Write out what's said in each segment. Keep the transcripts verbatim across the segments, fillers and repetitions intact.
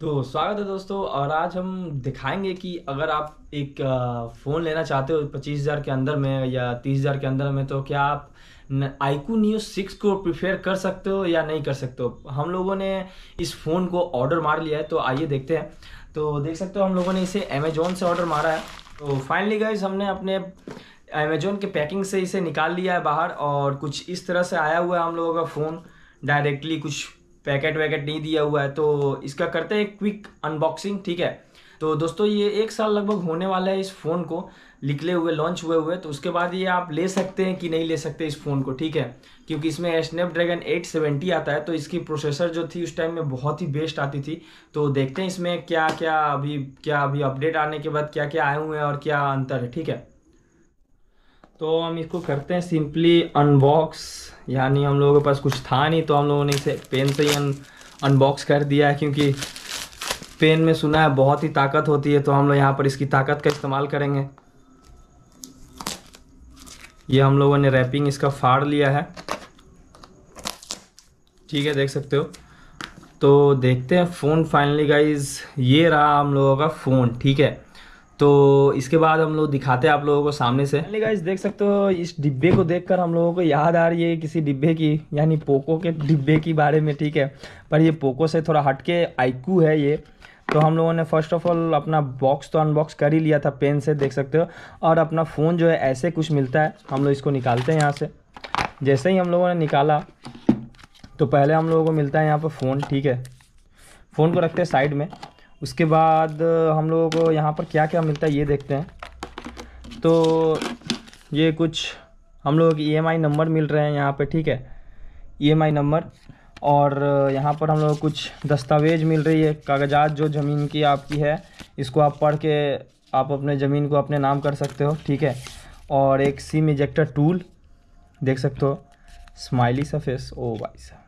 तो स्वागत है दोस्तों, और आज हम दिखाएंगे कि अगर आप एक फ़ोन लेना चाहते हो पच्चीस हज़ार के अंदर में या तीस हज़ार के अंदर में, तो क्या आप iQOO Neo सिक्स को प्रीफेयर कर सकते हो या नहीं कर सकते हो। हम लोगों ने इस फ़ोन को ऑर्डर मार लिया है, तो आइए देखते हैं। तो देख सकते हो हम लोगों ने इसे अमेजोन से ऑर्डर मारा है। तो फाइनली गाइस हमने अपने अमेजोन के पैकिंग से इसे निकाल लिया है बाहर, और कुछ इस तरह से आया हुआ है हम लोगों का फ़ोन। डायरेक्टली कुछ पैकेट वैकेट नहीं दिया हुआ है, तो इसका करते हैं क्विक अनबॉक्सिंग, ठीक है। तो दोस्तों ये एक साल लगभग होने वाला है इस फ़ोन को निकले हुए, लॉन्च हुए हुए, तो उसके बाद ये आप ले सकते हैं कि नहीं ले सकते इस फ़ोन को, ठीक है। क्योंकि इसमें स्नैपड्रैगन एट सेवेंटी आता है, तो इसकी प्रोसेसर जो थी उस टाइम में बहुत ही बेस्ट आती थी। तो देखते हैं इसमें क्या क्या अभी क्या अभी अपडेट आने के बाद क्या क्या आए हुए हैं और क्या अंतर है, ठीक है। तो हम इसको करते हैं सिंपली अनबॉक्स, यानी हम लोगों के पास कुछ था नहीं तो हम लोगों ने इसे पेन से ही अनबॉक्स कर दिया है, क्योंकि पेन में सुना है बहुत ही ताकत होती है। तो हम लोग यहाँ पर इसकी ताकत का इस्तेमाल करेंगे। ये हम लोगों ने रैपिंग इसका फाड़ लिया है, ठीक है, देख सकते हो। तो देखते हैं फ़ोन। फाइनली गाइज ये रहा हम लोगों का फ़ोन, ठीक है। तो इसके बाद हम लोग दिखाते हैं आप लोगों को सामने से। फाइनली गाइस देख सकते हो, इस डिब्बे को देखकर हम लोगों को याद आ रही है किसी डिब्बे की, यानी पोको के डिब्बे के बारे में, ठीक है। पर ये पोको से थोड़ा हटके iQOO है ये। तो हम लोगों ने फर्स्ट ऑफ ऑल अपना बॉक्स तो अनबॉक्स कर ही लिया था पेन से, देख सकते हो। और अपना फ़ोन जो है ऐसे कुछ मिलता है। हम लोग इसको निकालते हैं यहाँ से। जैसे ही हम लोगों ने निकाला तो पहले हम लोगों को मिलता है यहाँ पर फ़ोन, ठीक है। फ़ोन को रखते हैं साइड में। उसके बाद हम लोगों को यहाँ पर क्या क्या मिलता है ये देखते हैं। तो ये कुछ हम लोगों को ई एम आई नंबर मिल रहे हैं यहाँ पे, ठीक है, ई एम आई नंबर। और यहाँ पर हम लोगों को कुछ दस्तावेज मिल रही है, कागजात जो ज़मीन की आपकी है, इसको आप पढ़ के आप अपने ज़मीन को अपने नाम कर सकते हो, ठीक है। और एक सिम इजेक्टर टूल देख सकते हो, स्माइली सा फेस, ओ भाई साहब,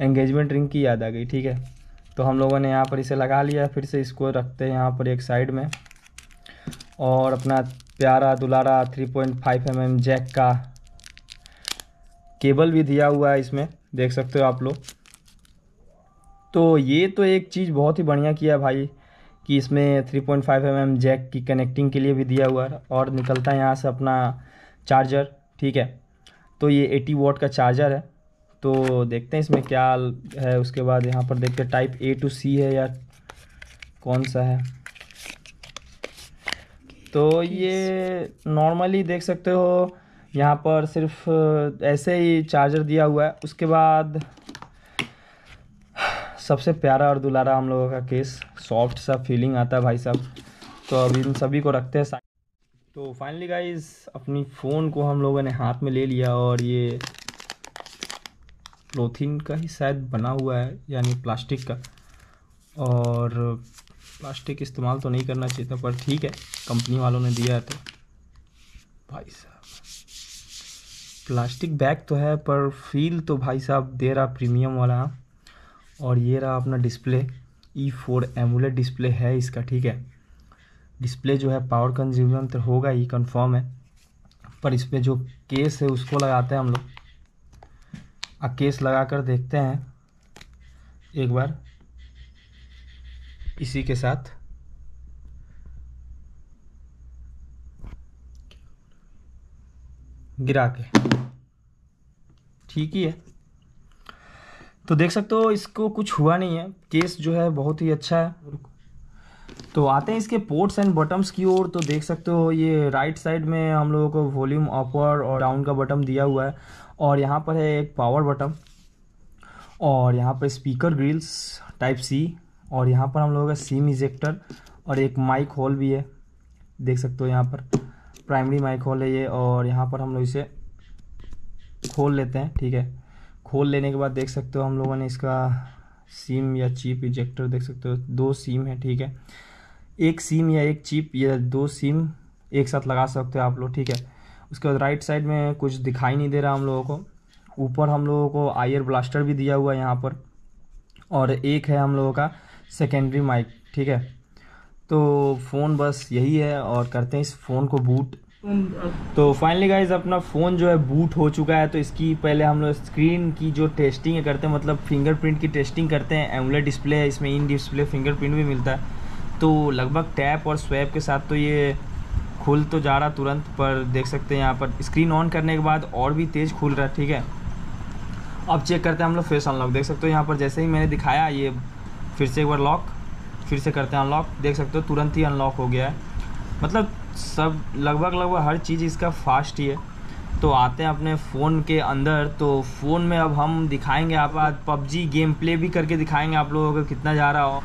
एंगेजमेंट रिंग की याद आ गई, ठीक है। तो हम लोगों ने यहाँ पर इसे लगा लिया। फिर से इसको रखते हैं यहाँ पर एक साइड में। और अपना प्यारा दुलारा three point five M M jack का केबल भी दिया हुआ है इसमें, देख सकते हो आप लोग। तो ये तो एक चीज़ बहुत ही बढ़िया किया भाई कि इसमें three point five M M jack की कनेक्टिंग के लिए भी दिया हुआ है। और निकलता है यहाँ से अपना चार्जर, ठीक है। तो ये अस्सी वाट का चार्जर है। तो देखते हैं इसमें क्या है। उसके बाद यहाँ पर देखते हैं टाइप ए टू सी है या कौन सा है। तो ये नॉर्मली देख सकते हो यहाँ पर सिर्फ ऐसे ही चार्जर दिया हुआ है। उसके बाद सबसे प्यारा और दुलारा हम लोगों का केस, सॉफ्ट सा फीलिंग आता है भाई साहब। तो अब इन सभी को रखते हैं। तो फाइनली गाइज अपनी फ़ोन को हम लोगों ने हाथ में ले लिया, और ये प्लोथीन का ही शायद बना हुआ है, यानी प्लास्टिक का। और प्लास्टिक इस्तेमाल तो नहीं करना चाहिए था, पर ठीक है, कंपनी वालों ने दिया है। तो भाई साहब प्लास्टिक बैग तो है, पर फील तो भाई साहब दे रहा प्रीमियम वाला। और ये रहा अपना display, E four AMOLED display है इसका, ठीक है। डिस्प्ले जो है पावर कंज्यूमर तो होगा ही, कन्फर्म है। पर इस पर जो केस है उसको लगाते हैं हम लोग। आ केस लगा कर देखते हैं एक बार इसी के साथ। गिरा के ठीक ही है। तो देख सकते हो इसको कुछ हुआ नहीं है, केस जो है बहुत ही अच्छा है। तो आते हैं इसके पोर्ट्स एंड बटम्स की ओर। तो देख सकते हो ये राइट साइड में हम लोगों को वॉल्यूम अपर और डाउन का बटन दिया हुआ है। और यहाँ पर है एक पावर बटन, और यहाँ पर स्पीकर ग्रिल्स टाइप सी, और यहाँ पर हम लोगों का सिम इजेक्टर और एक माइक होल भी है, देख सकते हो। यहाँ पर प्राइमरी माइक होल है ये, और यहाँ पर हम लोग इसे खोल लेते हैं, ठीक है। खोल लेने के बाद देख सकते हो हम लोगों ने इसका सिम या चिप इजेक्टर देख सकते हो, दो सिम है, ठीक है। एक सिम या एक चिप या दो सिम एक साथ लगा सकते हो आप लोग, ठीक है। उसके बाद राइट साइड में कुछ दिखाई नहीं दे रहा हम लोगों को। ऊपर हम लोगों को आयर ब्लास्टर भी दिया हुआ है यहाँ पर, और एक है हम लोगों का सेकेंडरी माइक, ठीक है। तो फ़ोन बस यही है, और करते हैं इस फ़ोन को बूट। तो फाइनली गाइज अपना फ़ोन जो है बूट हो चुका है। तो इसकी पहले हम लोग स्क्रीन की जो टेस्टिंग करते हैं, मतलब फिंगरप्रिंट की टेस्टिंग करते हैं। एमुलेट डिस्प्ले है, इसमें इन डिस्प्ले फिंगरप्रिंट भी मिलता है। तो लगभग टैप और स्वैप के साथ तो ये खुल तो जा रहा तुरंत, पर देख सकते हैं यहाँ पर स्क्रीन ऑन करने के बाद और भी तेज़ खुल रहा है। ठीक है, अब चेक करते हैं हम लोग फेस अनलॉक। देख सकते हो यहाँ पर जैसे ही मैंने दिखाया ये फिर से एक बार लॉक, फिर से करते हैं अनलॉक। देख सकते हो तुरंत ही अनलॉक हो गया है। मतलब सब लगभग लगभग हर चीज़ इसका फास्ट ही है। तो आते हैं अपने फ़ोन के अंदर। तो फ़ोन में अब हम दिखाएंगे, आप आज पबजी गेम प्ले भी करके दिखाएंगे आप लोगों को कितना जा रहा हो।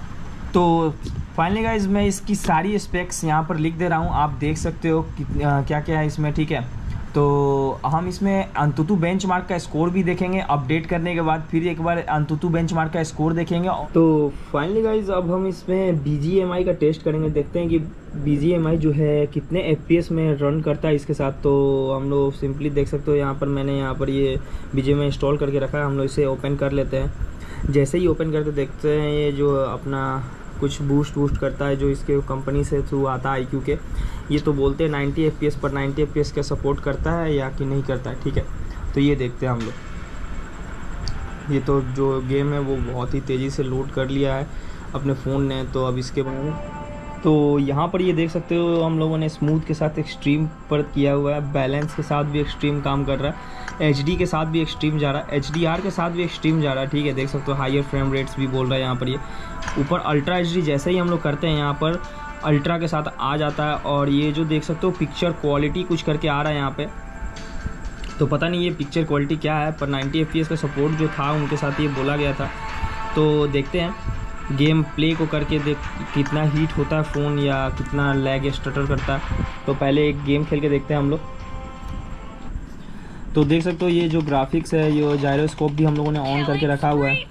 तो फाइनली गाइज मैं इसकी सारी स्पेक्स यहाँ पर लिख दे रहा हूँ, आप देख सकते हो कितना क्या क्या है इसमें। ठीक है, तो हम इसमें AnTuTu बेंचमार्क का स्कोर भी देखेंगे अपडेट करने के बाद, फिर एक बार AnTuTu बेंचमार्क का स्कोर देखेंगे। तो फाइनली गाइज अब हम इसमें B G M I का टेस्ट करेंगे, देखते हैं कि B G M I जो है कितने F P S में रन करता है इसके साथ। तो हम लोग सिंपली देख सकते हो यहाँ पर मैंने यहाँ पर ये B G M I install करके रखा है। हम लोग इसे ओपन कर लेते हैं। जैसे ही ओपन करते देखते हैं ये जो अपना कुछ बूस्ट बूस्ट करता है जो इसके कंपनी से थ्रू आता है iQOO के। ये तो बोलते हैं नाइंटी एफ पी एस पर नाइंटी एफ पी एस का सपोर्ट करता है या कि नहीं करता है। ठीक है, तो ये देखते हैं हम लोग। ये तो जो गेम है वो बहुत ही तेज़ी से लोड कर लिया है अपने फ़ोन ने। तो अब इसके बारे में तो यहाँ पर ये देख सकते हो हम लोगों ने स्मूथ के साथ एक्सट्रीम पर किया हुआ है, बैलेंस के साथ भी एक्सट्रीम काम कर रहा है, एच डी के साथ भी एक्सट्रीम जा रहा है, एच डी आर के साथ भी एक्सट्रीम जा रहा है। ठीक है, देख सकते हो हायर फ्रेम रेट्स भी बोल रहा है यहाँ पर। ये ऊपर अल्ट्रा एच डी जैसे ही हम लोग करते हैं यहाँ पर अल्ट्रा के साथ आ जाता है। और ये जो देख सकते हो पिक्चर क्वालिटी कुछ करके आ रहा है यहाँ पे, तो पता नहीं ये पिक्चर क्वालिटी क्या है, पर नाइंटी एफ पी एस का सपोर्ट जो था उनके साथ ये बोला गया था। तो देखते हैं गेम प्ले को करके देख कितना हीट होता है फ़ोन या कितना लैग स्टटर करता है। तो पहले एक गेम खेल के देखते हैं हम लोग। तो देख सकते हो ये जो ग्राफिक्स है, ये जायरोस्कोप भी हम लोगों ने ऑन करके रखा हुआ है।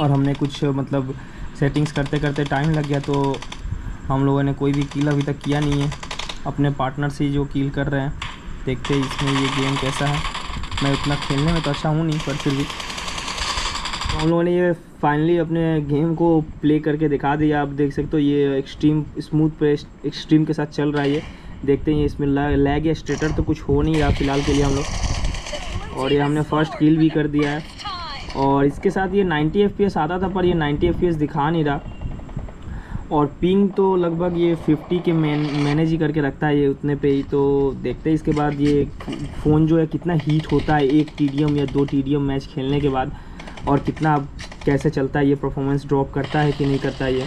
और हमने कुछ मतलब सेटिंग्स करते करते टाइम लग गया, तो हम लोगों ने कोई भी किल अभी तक किया नहीं है, अपने पार्टनर से जो किल कर रहे हैं। देखते हैं इसमें ये गेम कैसा है। मैं उतना खेलने में तो अच्छा हूँ नहीं, पर फिर भी हम लोगों ने ये फाइनली अपने गेम को प्ले करके दिखा दिया। आप देख सकते हो ये एक्सट्रीम स्मूथ पे एक्सट्रीम के साथ चल रहा है। ये देखते हैं इसमें लैग या स्ट्रेटर तो कुछ हो नहीं रहा फिलहाल के लिए हम लोग। और ये हमने फर्स्ट किल भी कर दिया है। और इसके साथ ये नाइन्टी एफ पी एस आता था, पर ये नाइन्टी एफ पी एस दिखा नहीं रहा। और पिंग तो लगभग ये फिफ्टी के मैन मैनेज ही करके रखता है ये उतने पे ही। तो देखते हैं इसके बाद ये फ़ोन जो है कितना हीट होता है एक टी डी एम या दो टी डी एम मैच खेलने के बाद, और कितना कैसे चलता है, ये परफॉर्मेंस ड्रॉप करता है कि नहीं करता है ये।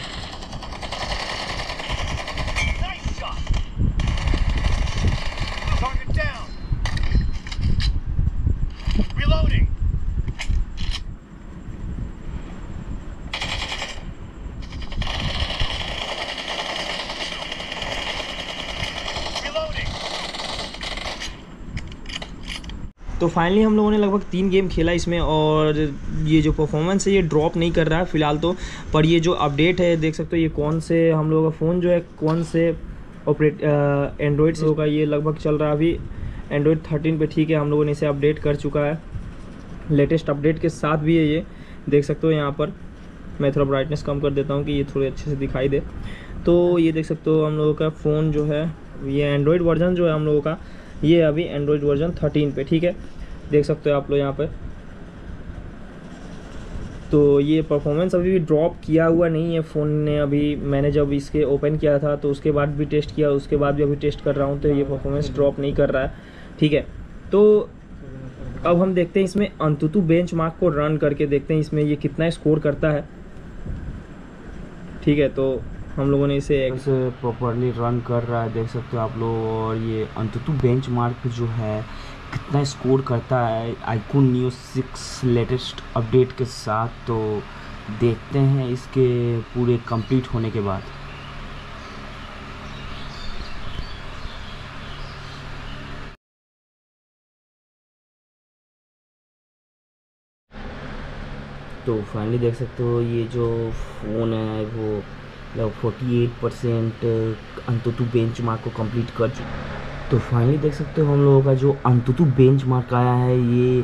तो फाइनली हम लोगों ने लगभग तीन गेम खेला इसमें, और ये जो परफॉर्मेंस है ये ड्रॉप नहीं कर रहा है फ़िलहाल तो। पर ये जो अपडेट है देख सकते हो, ये कौन से हम लोगों का फ़ोन जो है कौन से ऑपरेट एंड्रॉयड से होगा, ये लगभग चल रहा है अभी एंड्रॉयड थर्टीन पे। ठीक है, हम लोगों ने इसे अपडेट कर चुका है, लेटेस्ट अपडेट के साथ भी है ये। देख सकते हो यहाँ पर मैं थोड़ा ब्राइटनेस कम कर देता हूँ कि ये थोड़े अच्छे से दिखाई दे। तो ये देख सकते हो हम लोगों का फ़ोन जो है, ये एंड्रॉयड वर्जन जो है हम लोगों का, ये अभी एंड्रॉयड वर्जन थर्टीन पे। ठीक है, देख सकते हो आप लोग यहाँ पे। तो ये परफॉर्मेंस अभी भी ड्रॉप किया हुआ नहीं है फ़ोन ने। अभी मैंने जब इसके ओपन किया था तो उसके बाद भी टेस्ट किया, उसके बाद भी अभी टेस्ट कर रहा हूँ, तो ये परफॉर्मेंस ड्रॉप नहीं कर रहा है। ठीक है, तो अब हम देखते हैं इसमें AnTuTu बेंचमार्क को रन करके, देखते हैं इसमें ये कितना स्कोर करता है। ठीक है, तो हम लोगों ने इसे एक से प्रॉपरली रन कर रहा है, देख सकते हो आप लोग। और ये AnTuTu बेंचमार्क जो है कितना स्कोर करता है iQOO Neo six latest update के साथ। तो देखते हैं इसके पूरे कंप्लीट होने के बाद। तो फाइनली देख सकते हो ये जो फ़ोन है वो लगभग forty eight percent AnTuTu benchmark को कंप्लीट कर चुका। तो फाइनली देख सकते हो हम लोगों का जो AnTuTu बेंचमार्क आया है, ये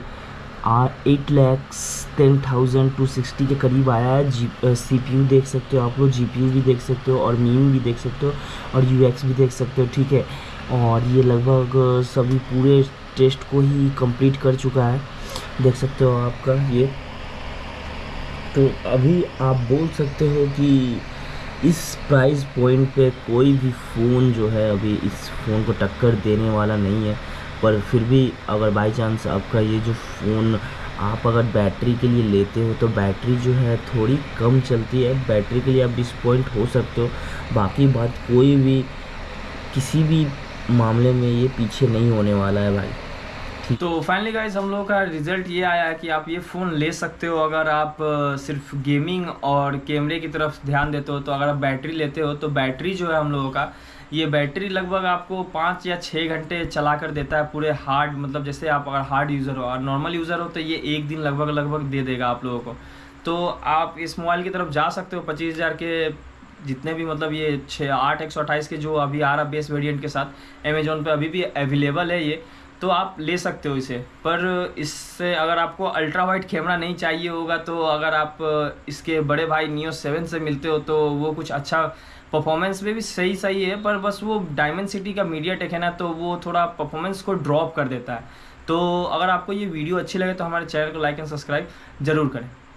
आर eight lakhs ten thousand two sixty के करीब आया है। जी सी पी यू देख सकते हो आप लोग, जी पी यू भी देख सकते हो और एम यू आई भी देख सकते हो और यू एक्स भी देख सकते हो, ठीक है। और ये लगभग सभी पूरे टेस्ट को ही कंप्लीट कर चुका है, देख सकते हो आपका ये। तो अभी आप बोल सकते हो कि इस प्राइस पॉइंट पे कोई भी फ़ोन जो है अभी इस फ़ोन को टक्कर देने वाला नहीं है। पर फिर भी अगर बाई चांस आपका ये जो फ़ोन आप अगर बैटरी के लिए लेते हो तो बैटरी जो है थोड़ी कम चलती है, बैटरी के लिए आप डिसपॉइंट हो सकते हो। बाकी बात कोई भी किसी भी मामले में ये पीछे नहीं होने वाला है भाई। तो फाइनली गाइज हम लोग का रिजल्ट ये आया है कि आप ये फ़ोन ले सकते हो अगर आप सिर्फ गेमिंग और कैमरे की तरफ ध्यान देते हो। तो अगर आप बैटरी लेते हो तो बैटरी जो है हम लोगों का ये बैटरी लगभग आपको पाँच या छः घंटे चला कर देता है पूरे हार्ड, मतलब जैसे आप अगर हार्ड यूज़र हो और नॉर्मल यूज़र हो तो ये एक दिन लगभग लगभग दे देगा आप लोगों को। तो आप इस मोबाइल की तरफ जा सकते हो पच्चीस हज़ार के जितने भी, मतलब ये छः आठ एक सौ अट्ठाईस के जो अभी आ रहा बेस वेरिएंट के साथ अमेजोन पे अभी भी अवेलेबल है ये, तो आप ले सकते हो इसे। पर इससे अगर आपको अल्ट्रा वाइड कैमरा नहीं चाहिए होगा तो अगर आप इसके बड़े भाई नियो सेवन से मिलते हो तो वो कुछ अच्छा परफॉर्मेंस में भी सही सही है, पर बस वो डायमेंसिटी का मीडिया टेक है ना, तो वो थोड़ा परफॉर्मेंस को ड्रॉप कर देता है। तो अगर आपको ये वीडियो अच्छी लगे तो हमारे चैनल को लाइक एंड सब्सक्राइब जरूर करें।